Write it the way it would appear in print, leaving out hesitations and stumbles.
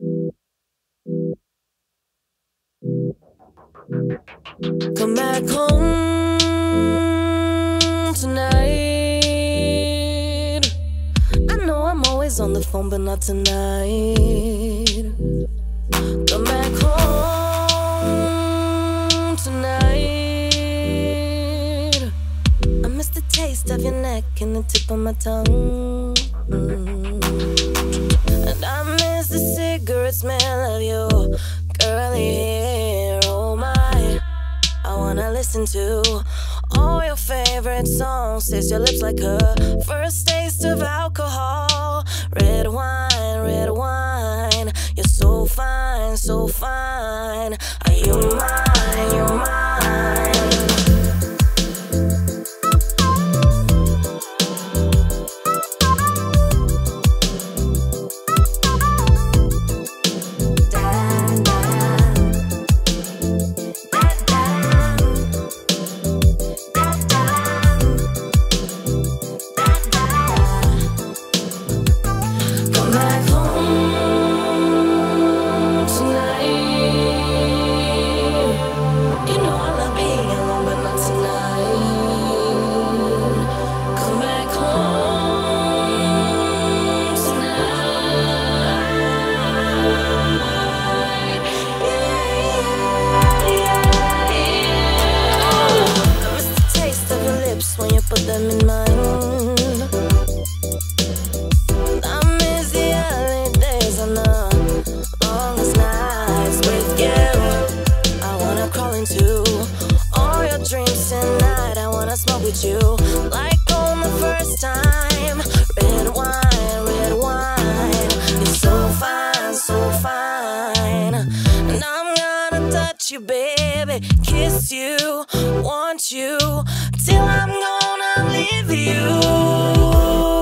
Come back home tonight. I know I'm always on the phone, but not tonight. Come back home tonight. I miss the taste of your neck and the tip of my tongue. And I miss the cigarette smell of you, curly hair, oh my. I wanna listen to all your favorite songs. Taste your lips like her first taste of alcohol. Red wine, red wine. You're so fine, so fine. Are you mine, you mine? Want you till I'm gonna leave you.